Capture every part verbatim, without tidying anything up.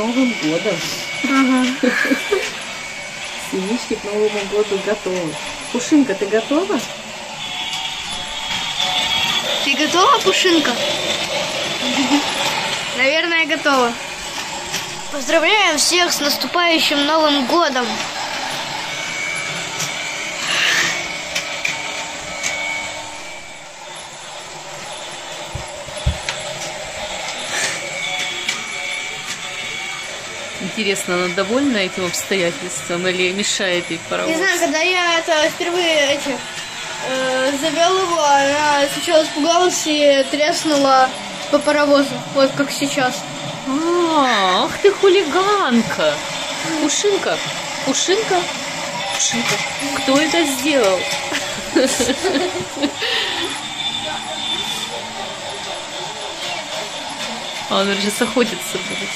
Новым годом! Ага. Синички к Новому году готовы. Пушинка, ты готова? Ты готова, Пушинка? Наверное, готова. Поздравляем всех с наступающим Новым годом! Интересно, она довольна этим обстоятельством или мешает ей паровоз? Не знаю, когда я это впервые эти, э, завел его, она сначала испугалась и треснула по паровозу, вот как сейчас. А, ах ты хулиганка! Пушинка, Пушинка, Пушинка, кто это сделал? А он же охотится будет.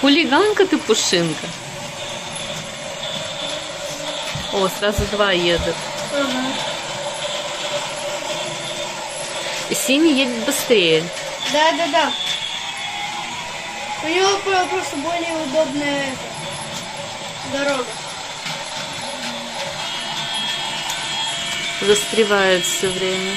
Хулиганка ты, Пушинка. О, сразу два едут. Угу. Синий едет быстрее. Да, да, да. У него просто более удобная дорога. Застревает все время.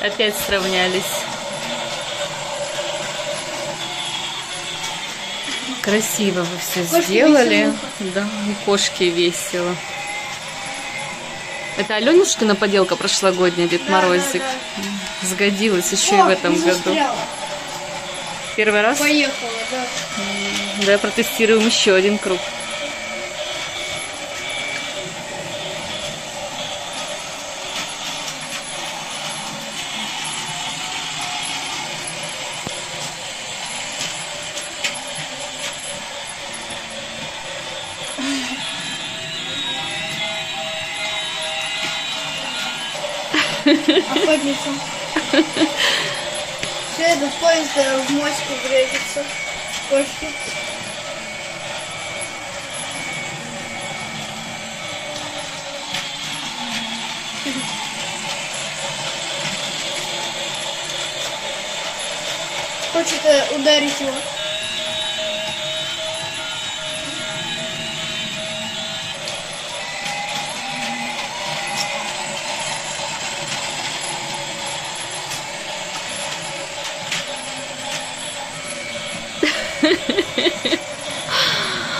Опять сравнялись. Красиво вы все кошки сделали. Весело. Да, и кошки весело. Это Аленушкина поделка прошлогодняя, Дед да, Морозик. Да, да. Сгодилась еще о, и в этом году. Застряла. Первый раз? Поехала, да. Да, протестируем еще один круг. Охотница. Все это поезд в мочку гребится. Кошки. Хочет ударить его.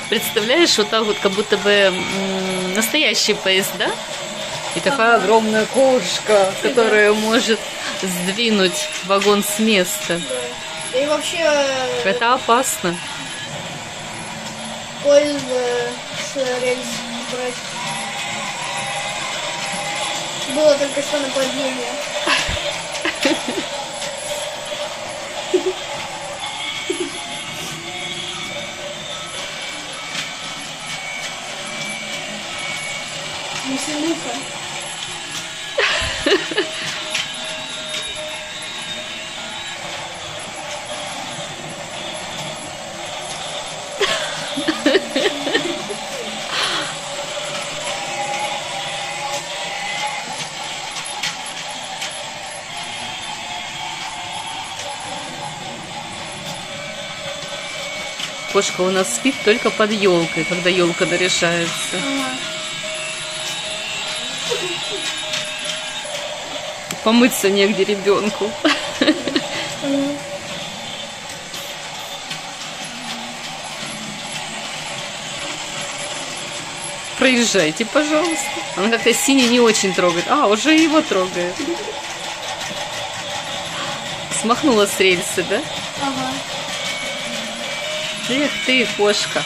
Представляешь, вот так вот, как будто бы настоящий поезд, да? И такая огромная кошка, которая может сдвинуть вагон с места. Да. И вообще... Это опасно. Поезд с рельс брать. Было только что нападение. Веселуха. Кошка у нас спит только под елкой, когда елка наряжается. Помыться негде ребенку. Mm. Проезжайте, пожалуйста. Она как-то синий не очень трогает. А, уже его трогает. Смахнула с рельсы, да? Ага. Эх ты, кошка.